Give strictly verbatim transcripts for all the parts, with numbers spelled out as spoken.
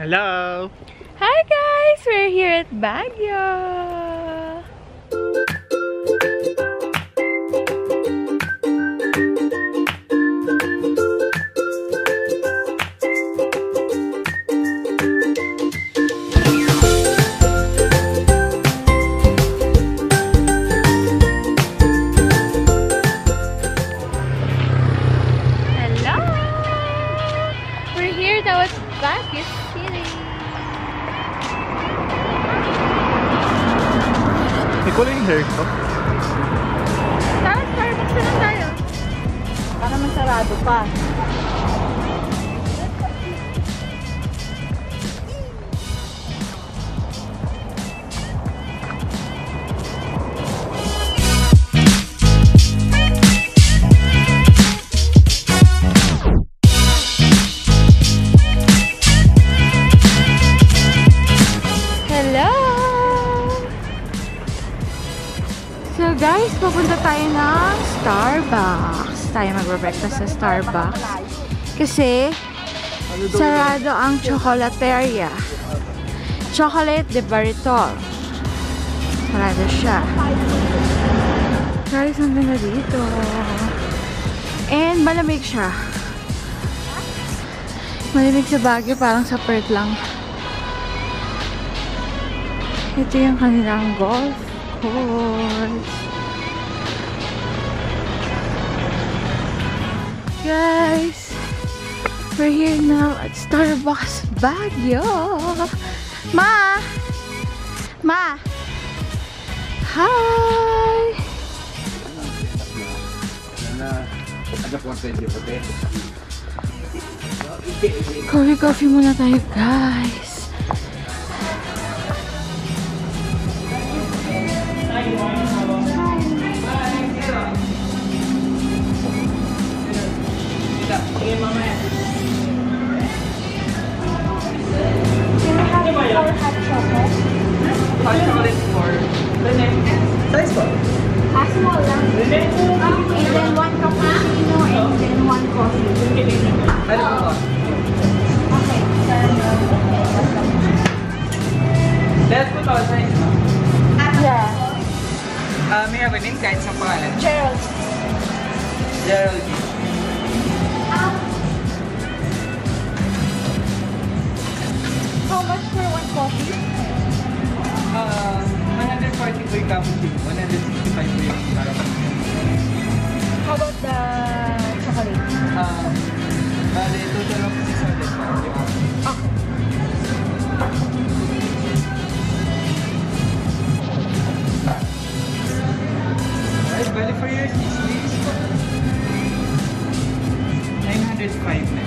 Hello! Hi guys! We're here at Baguio! Baguio City. May kulay yung hair ko. Tara, Starbucks na tayo. Para masarado pa. So guys, pupunta tayo ng Starbucks. Tayo magbe-breakfast sa Starbucks. Kasi sarado ang chocolateria. Chocolate de Batirol. Sarado siya. Guys, nandun na dito. And malamig siya. Malamig sa Baguio, parang sa Perth lang. Ito yung kanilang golf. Guys, we're here now at Starbucks Baguio. Ma! Ma! Hi! Coffee coffee muna tayo guys. Uh, may have a name kahit sa pangalan? Gerald. Gerald. Um, how much for one coffee? Uh, one hundred forty for your coffee. one hundred sixty-five for your coffee. How about the chocolate? Uh, bale, total of six hundred for your coffee. Okay. Value for yours is nine hundred five na.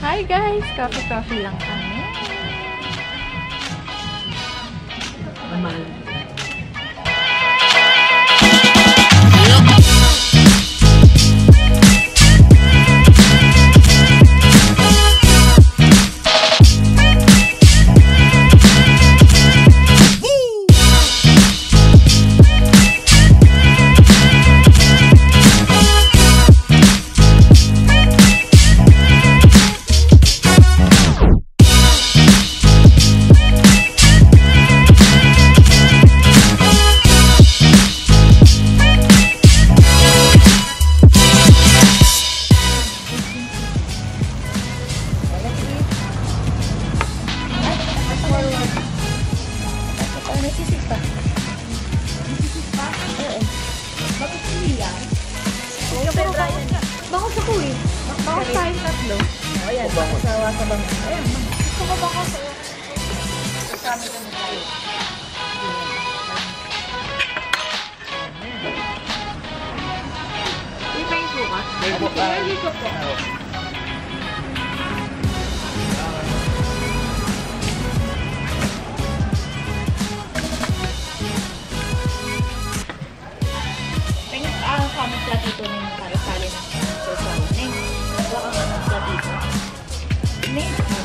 Hi guys! Coffee coffee lang kami. Naman. Bakos tayong tatlo. O yan, nakasawa ka bang? Ayan, gusto ko ba kasi? Kasama kami tayo. May Facebook ka? May Facebook ka. Tingnan ko ang comment lang dito na yung para sali ng social. Thank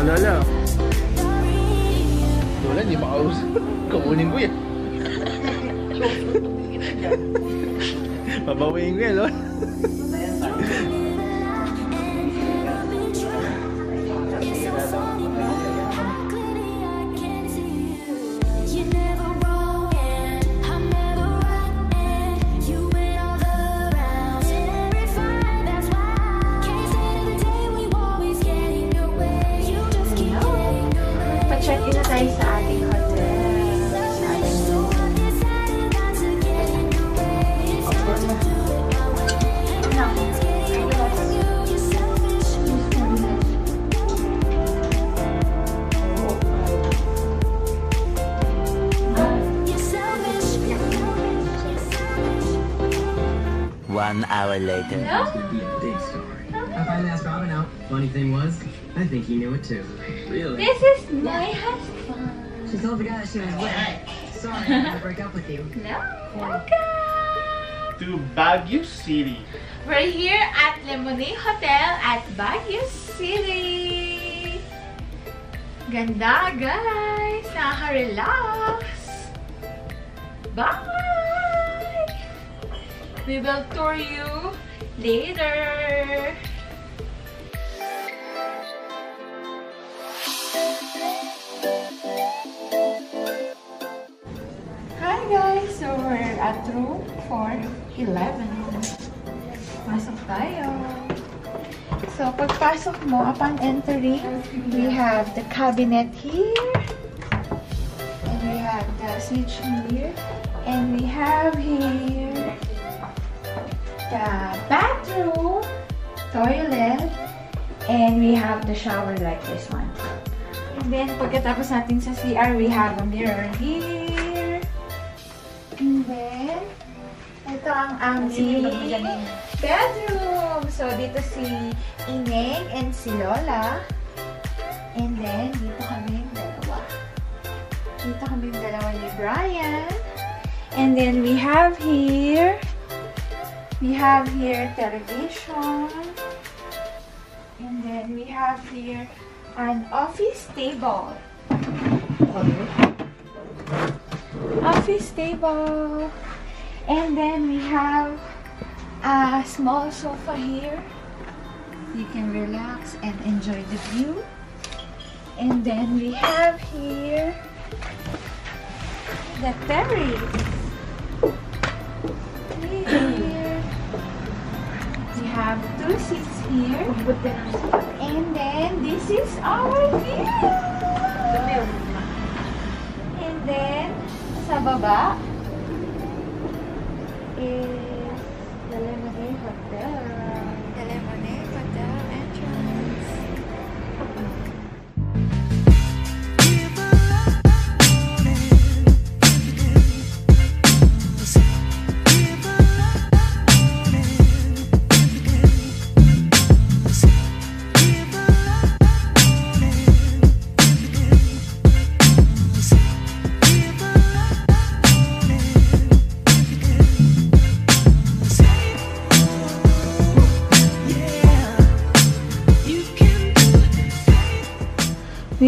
Alala. Lola, hindi makaus. Kamunin ko yan. Mabawiin ko yan, Lola. One hour later. No. I finally asked Robin out. Funny thing was, I think he knew it too. Really? This is my husband. She told the guy that she was with. Sorry, I had to break up with you. No. Welcome to Baguio City. We're here at Le Monet Hotel at Baguio City. Ganda, guys. Nakaka-relax. Bye. We will tour you later. Hi guys! So we're at room four eleven. Pasok tayo. So pagpasok mo, upon entering, we have the cabinet here. And we have the switch here. And we have here the bathroom, toilet, and we have the shower like this one. And then, pagkatapos natin sa C R, we have a mirror here. And then, ito ang aming bedroom. So, dito si Ineng and si Lola. And then, dito kami yung dalawa. Dito kami yung dalawa ni Brian. And then, we have here We have here television, and then we have here an office table. Office table, and then we have a small sofa here. You can relax and enjoy the view. And then we have here the terrace. We have two seats here, and then this is our view. And then sa baba is the Le Monet Hotel. The Le Monet Hotel entrance.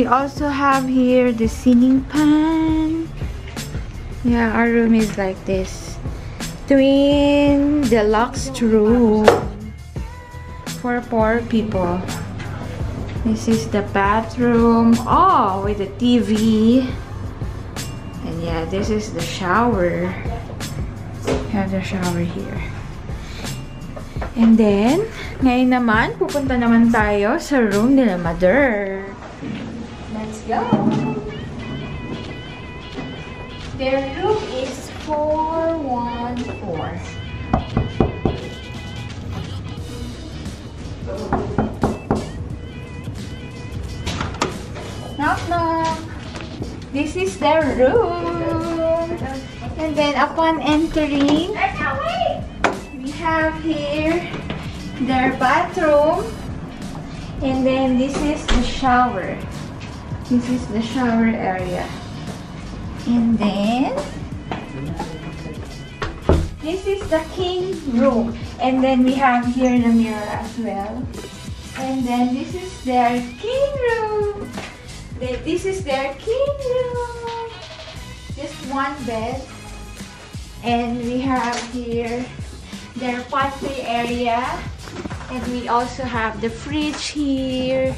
We also have here the ceiling pan. Yeah, our room is like this. Twin deluxe room for poor people. This is the bathroom. Oh, with the T V. And yeah, this is the shower. We have the shower here. And then, ngayon naman, pupunta naman tayo sa room nila mother. Let's go! Their room is four one four. Knock knock! This is their room! And then upon entering, we have here their bathroom. And then this is the shower. This is the shower area. And then, this is the king room. And then we have here the mirror as well. And then this is their king room. This is their king room. Just one bed. And we have here their pantry area. And we also have the fridge here.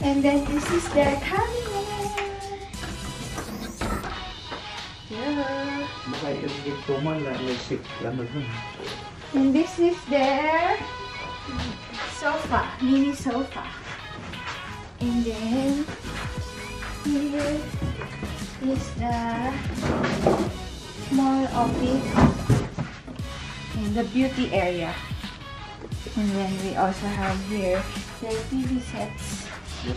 And then this is their cabinet. Yeah. And this is their sofa, mini sofa. And then here is the small office and the beauty area. And then we also have here their T V sets.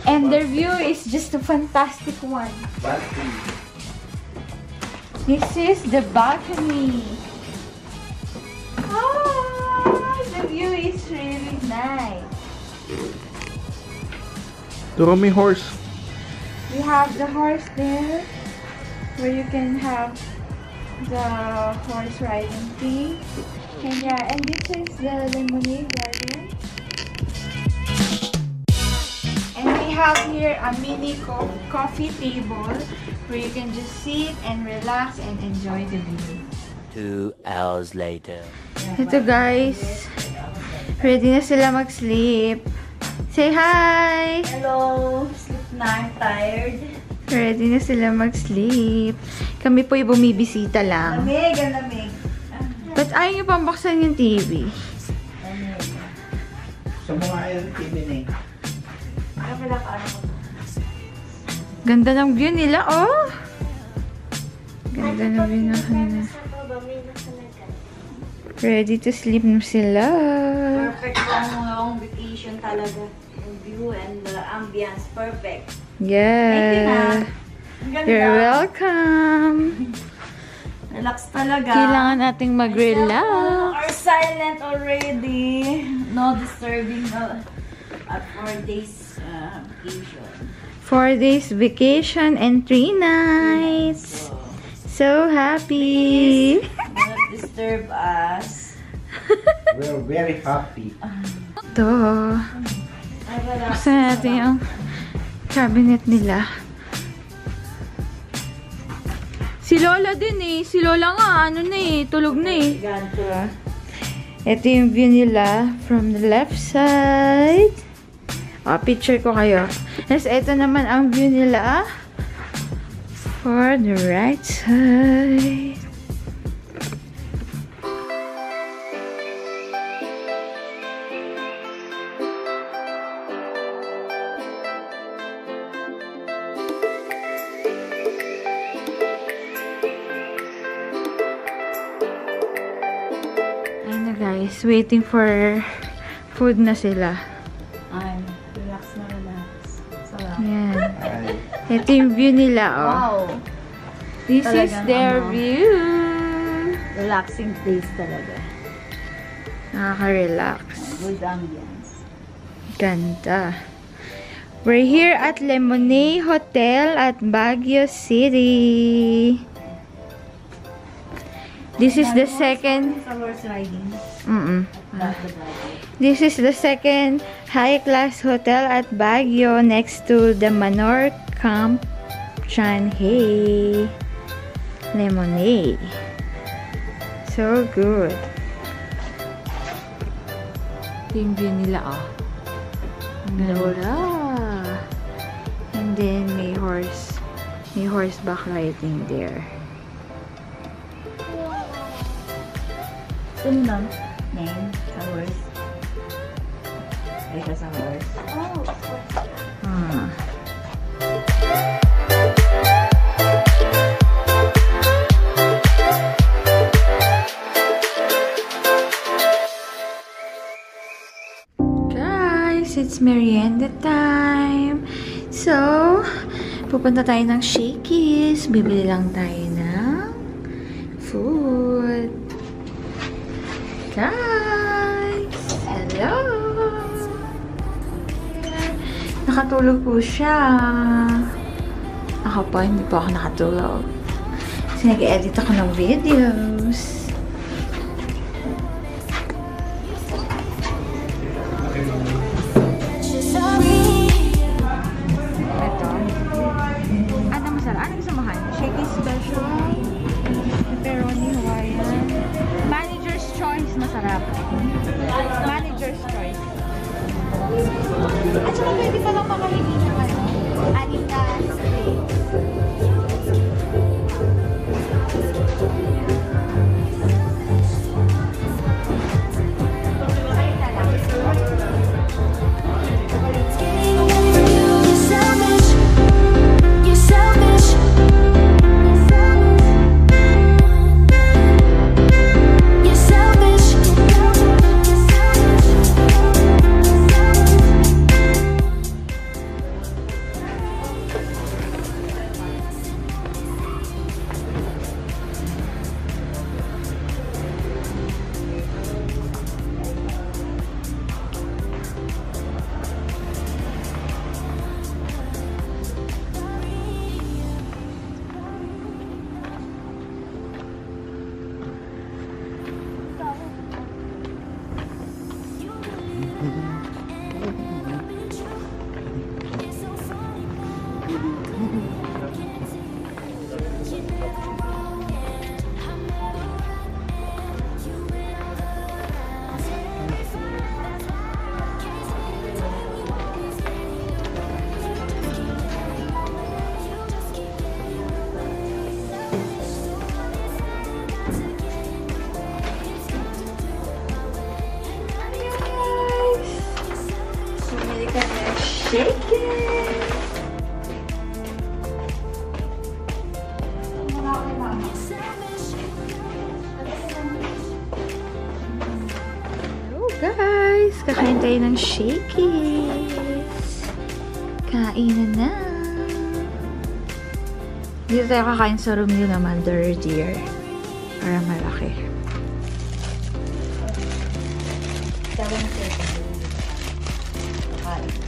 And their view is just a fantastic one. Balcony. This is the balcony. Oh, the view is really nice. Draw me horse. We have the horse there, where you can have the horse riding thing. And yeah, and this is the Le Monet garden. And we have here a mini co coffee table where you can just sit and relax and enjoy the view. Two hours later. Ito guys, ready na sila mag-sleep. Say hi! Hello! Sleep na. I'm tired. Ready na sila mag-sleep. Kami po'y bumibisita lang. Lamig! Ang lamig! Ba't ayaw niyo pang buksan yung T V? Lamig. So, mga ayaw yung T V na eh. Ayaw pala ka ano. Ganda ng view nila, oh! Ganda ng view na kanina. Ready to sleep na sila. Perfect long vacation talaga. The view and the ambience, perfect. Yeah. You're welcome. Relax talaga. Kailangan nating mag-relax. Or silent already. No disturbing uh, at four days uh, vacation. Four days vacation and three nights. So happy. Please do not disturb us. We're very happy. Ito. Gusto natin yung cabinet nila. Si Lola din eh. Si Lola nga, ano na eh. Tulog na eh. Ito yung view nila from the left side. O, picture ko kayo. Yes, ito naman ang view nila ah. For the right side. Ayun na guys, waiting for food na sila. Ay, relax na relax. Sarap. Yan. Ito yung view nila, oh. Wow. This talagang is their ano, view. Relaxing place talaga. Nakaka-relax. Good ambience. Ganda. We're here at Le Monet Hotel at Baguio City. This is the second. Mm-mm. This is the second high-class hotel at Baguio, next to the Manor Camp Chanhae Le Monet. So good. Yung view nila, oh. Ganda. And then may horse, may horseback riding there. Sundan, name, hours. Eight hours. Oh, of course. Hmm. Guys, it's merienda time. So, pupunta tayo ng Shakey's. Bibili lang tayo ng food. Guys! Hello! Nakatulog po siya. Ako pa, hindi po ako nakatulog. Kasi nag-edit ako ng videos. Ito. Ano masarap? Ano gusto mo? Shakey's special. Pepperoni Hawaiian. Choice masarap. Manager's choice. At saka pwede pa lang makamili ng ano. Anita. Guys, kakain tayo ng Shakey's. Kainan na. Dito tayo kakain sa room nyo naman, dirtier. Para malaki. Seven thirty.